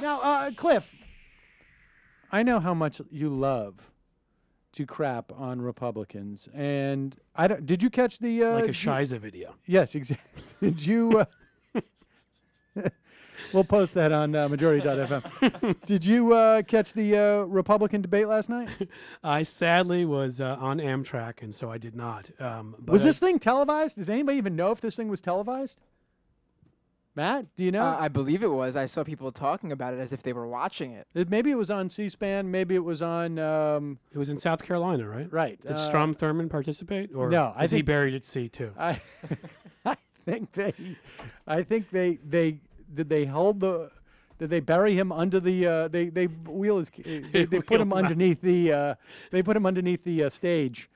Now, Cliff, I know how much you love to crap on Republicans, and I don't. Did you catch the like a Shiza video? Yes, exactly. Did you? We'll post that on Majority.fm. Did you catch the Republican debate last night? I sadly was on Amtrak, and so I did not. But was this thing televised? Does anybody even know if this thing was televised? Matt, do you know? I believe it was. I saw people talking about it as if they were watching it. Maybe it was on C-SPAN. Maybe it was on... it was in South Carolina, right? Right. Did Strom Thurmond participate? Or no. Is he buried at sea, too? Did they bury him under the? They put him underneath the stage.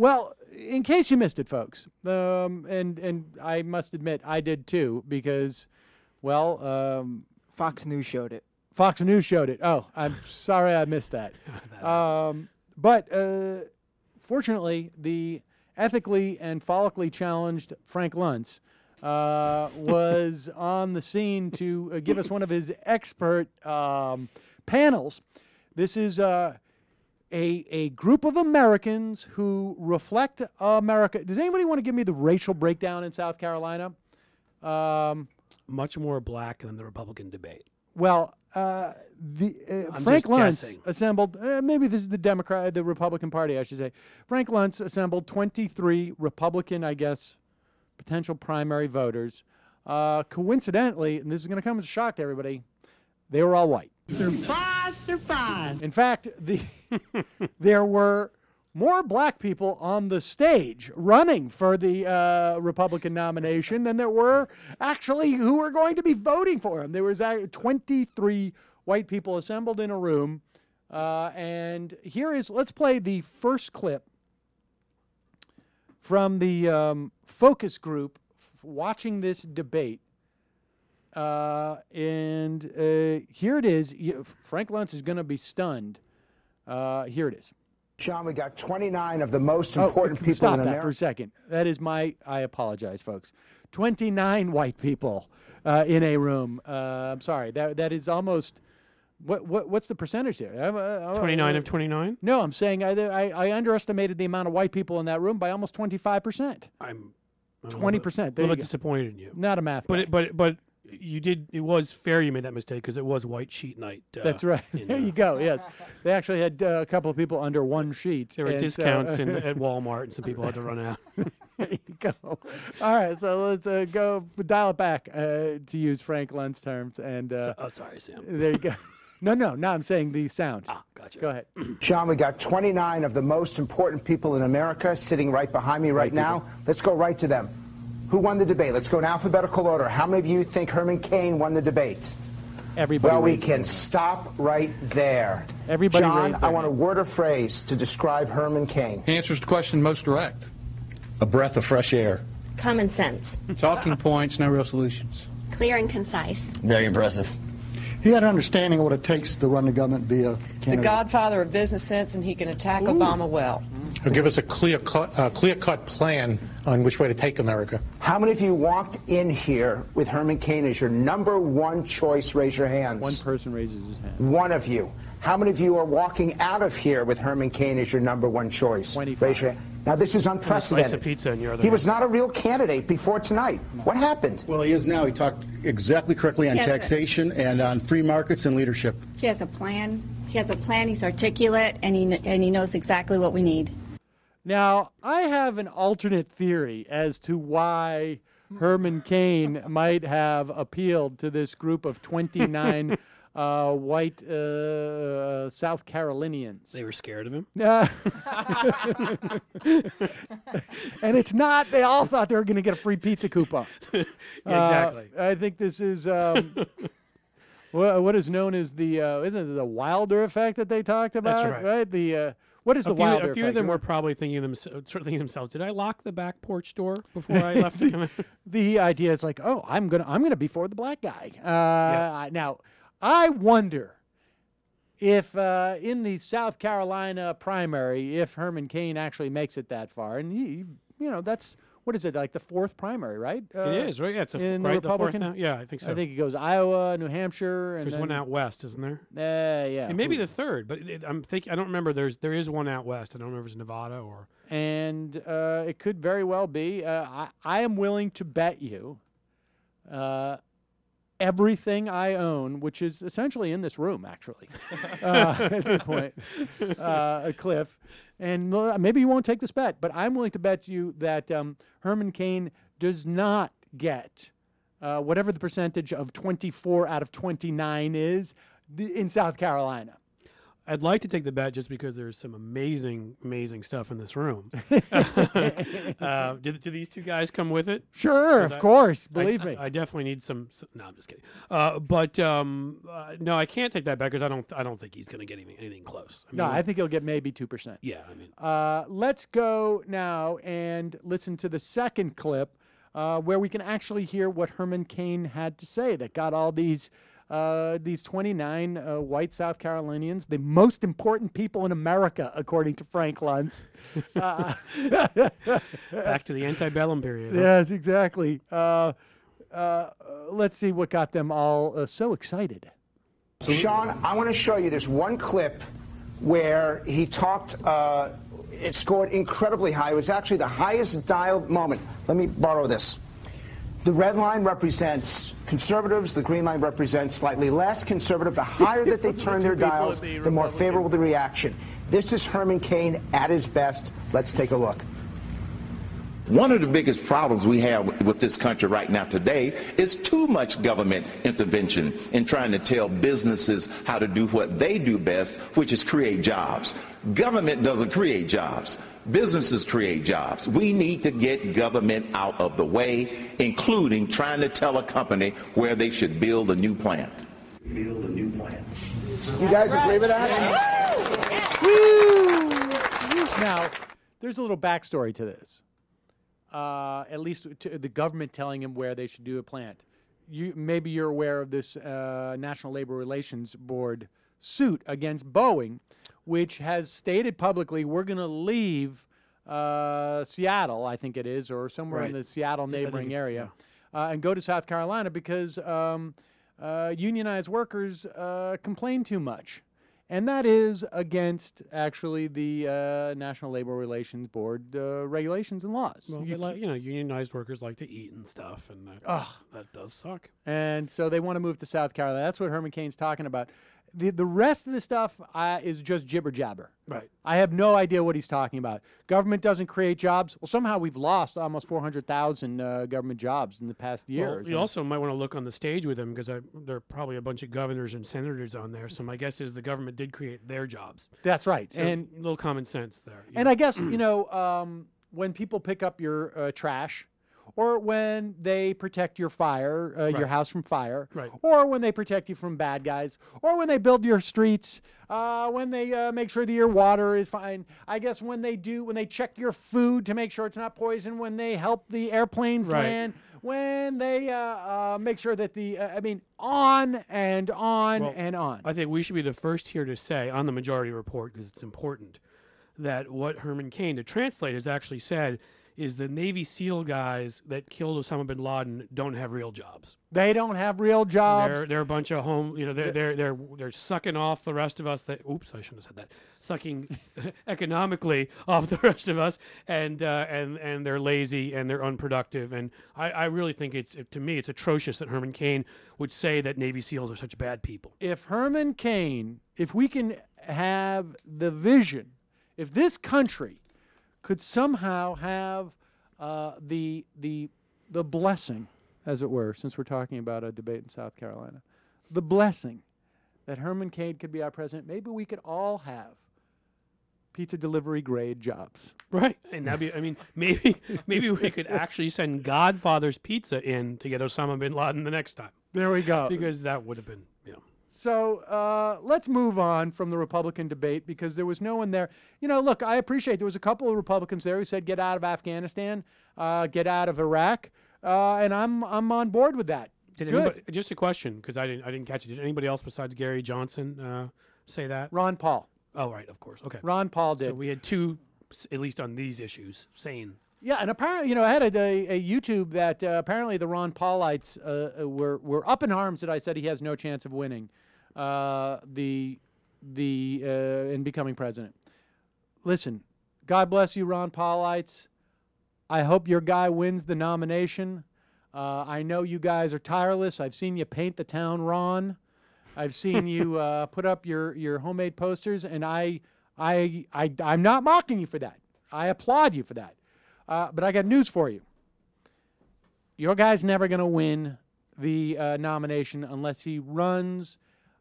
Well, in case you missed it, folks, and I must admit I did too, because, well, Fox News showed it. Fox News showed it. Oh, I'm sorry I missed that. But fortunately, the ethically and follically challenged Frank Luntz was on the scene to give us one of his expert panels. This is a group of Americans who reflect America. Does anybody want to give me the racial breakdown in South Carolina? Much more black than the Republican debate. Well, Frank Luntz assembled, maybe this is the Republican Party, I should say. Frank Luntz assembled 23 Republican, I guess, potential primary voters. Coincidentally, and this is going to come as a shock to everybody, they were all white. Surprise, surprise. In fact, there were more black people on the stage running for the Republican nomination than there were actually who were going to be voting for him. There was 23 white people assembled in a room. And here is, let's play the first clip from the focus group watching this debate. Here it is. Frank Luntz is going to be stunned. Here it is. Sean, we got 29 of the most important people in America. Stop that for a second. That is my, I apologize, folks. 29 white people in a room. I'm sorry. That is almost... What's the percentage there? 29 of 29? No, I'm saying I underestimated the amount of white people in that room by almost 25%. I'm 20%. A little disappointed in you. Not a math guy. But you did. It was fair. You made that mistake because it was white sheet night. That's right. There you go. Yes, they actually had a couple of people under one sheet. There were discounts at Walmart, and some people had to run out. There you go. All right, so let's go dial it back to use Frank Luntz terms. And sorry, Sam. There you go. No, I'm saying the sound. Ah, gotcha. Go ahead. Sean, we got 29 of the most important people in America sitting right behind me right now. Let's go right to them. Who won the debate? Let's go in alphabetical order. How many of you think Herman Cain won the debate? Everybody. Well, we can stop right there. Everybody. John, I want a word or phrase to describe Herman Cain. He answers the question most direct. A breath of fresh air. Common sense. Talking points, no real solutions. Clear and concise. Very impressive. He had an understanding of what it takes to run the government via Canada. The godfather of business sense, and he can attack Obama well. He'll give us a clear-cut plan on which way to take America. How many of you walked in here with Herman Cain as your #1 choice? Raise your hands. One person raises his hand. One of you. How many of you are walking out of here with Herman Cain as your #1 choice? 25. Raise your hand. Now, this is unprecedented. Slice of pizza in your other hand. Was not a real candidate before tonight. No. What happened? Well, he is now. He talked exactly correctly on taxation and on free markets and leadership. He has a plan. He's articulate, and he knows exactly what we need. Now, I have an alternate theory as to why Herman Cain might have appealed to this group of 29 white South Carolinians. They were scared of him? And it's not, they all thought they were going to get a free pizza coupon. Yeah, exactly. I think this is what is known as the, isn't it the Wilder effect that they talked about? That's right. Right? The, what is the Wilder effect? A few of them were probably thinking to themselves, did I lock the back porch door before I left to come in? The idea is like, oh, I'm gonna be for the black guy. Now, I wonder if in the South Carolina primary, if Herman Cain actually makes it that far, and you know that's what is it, like the fourth primary, right? It is, right? Yeah, it's a in right, the Republican. The fourth, yeah, I think so. I think it goes Iowa, New Hampshire, and there's one out west, isn't there? Yeah. And maybe the third, but I'm thinking, I don't remember. There is one out west. I don't remember if it's Nevada or. And it could very well be. I am willing to bet you. Everything I own, which is essentially in this room, actually, at this point, Cliff, and maybe you won't take this bet, but I'm willing to bet you that Herman Cain does not get whatever the percentage of 24 out of 29 is in South Carolina. I'd like to take the bet just because there's some amazing, amazing stuff in this room. Do these two guys come with it? Sure, of course. Believe me. I definitely need some. No, I'm just kidding. No, I can't take that bet because I don't think he's going to get anything close. I mean, no, I think he'll get maybe 2%. Yeah, I mean. Let's go now and listen to the second clip where we can actually hear what Herman Cain had to say that got all these 29 white South Carolinians, the most important people in America, according to Frank Luntz. Back to the antebellum period. Huh? Yes, exactly. Let's see what got them all so excited. Sean, I want to show you this one clip where he talked. It scored incredibly high. It was actually the highest dialed moment. Let me borrow this. The red line represents conservatives. The green line represents slightly less conservative. The higher that they turn their dials, the more favorable the reaction. This is Herman Cain at his best. Let's take a look. One of the biggest problems we have with this country right now today is too much government intervention in trying to tell businesses how to do what they do best, which is create jobs. Government doesn't create jobs. Businesses create jobs. We need to get government out of the way, including trying to tell a company where they should build a new plant. Build a new plant. You guys agree with that? Yeah. Woo! Now, there's a little backstory to this. At least to the government telling him where they should do a plant. Maybe you're aware of this National Labor Relations Board suit against Boeing, which has stated publicly, we're going to leave Seattle, I think it is, or somewhere in the Seattle neighboring area, and go to South Carolina because unionized workers complain too much. And that is against, actually, the National Labor Relations Board regulations and laws. Well, unionized workers like to eat and stuff, and that does suck. And so they want to move to South Carolina. That's what Herman Cain's talking about. The rest of the stuff is just jibber-jabber. Right. I have no idea what he's talking about. Government doesn't create jobs. Well, somehow we've lost almost 400,000 government jobs in the past year. Well, you also might want to look on the stage with him because there are probably a bunch of governors and senators on there. So my guess is the government did create their jobs. That's right. So and a little common sense there. And know. I guess, when people pick up your trash, or when they protect your fire, your house from fire, or when they protect you from bad guys, or when they build your streets, when they make sure that your water is fine. I guess when they check your food to make sure it's not poison, when they help the airplanes land, when they make sure that the, on and on and on. I think we should be the first here to say on the Majority Report, because it's important, that what Herman Cain, the translator, has actually said is the Navy SEAL guys that killed Osama bin Laden don't have real jobs. They don't have real jobs. They're a bunch of they're sucking off the rest of us. Oops, I shouldn't have said that. Sucking economically off the rest of us, and they're lazy and they're unproductive. And I really think to me it's atrocious that Herman Cain would say that Navy SEALs are such bad people. If Herman Cain, if we can have the vision, if this country could somehow have the blessing, as it were, since we're talking about a debate in South Carolina, the blessing that Herman Cain could be our president, maybe we could all have pizza delivery grade jobs. Right. And that'd be, maybe we could actually send Godfather's Pizza in to get Osama bin Laden the next time. There we go. Because that would have been, So let's move on from the Republican debate because there was no one there. Look, I appreciate there was a couple of Republicans there who said get out of Afghanistan, get out of Iraq, and I'm on board with that. Just a question because I didn't catch it. Did anybody else besides Gary Johnson say that? Ron Paul. Oh, right, of course. Okay. Ron Paul did. So we had two, at least on these issues, sane Yeah, and apparently, you know, I had a YouTube that apparently the Ron Paulites were up in arms that I said he has no chance of winning and becoming president. Listen, God bless you, Ron Paulites. I hope your guy wins the nomination. I know you guys are tireless. I've seen you paint the town, Ron. I've seen you put up your homemade posters, and I'm not mocking you for that. I applaud you for that. But I got news for you. Your guy's never going to win the nomination unless he runs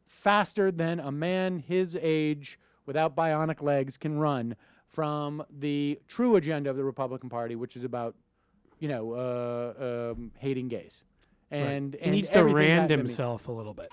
faster than a man his age without bionic legs can run from the true agenda of the Republican Party, which is about, you know, hating gays. And he needs to rand himself a little bit.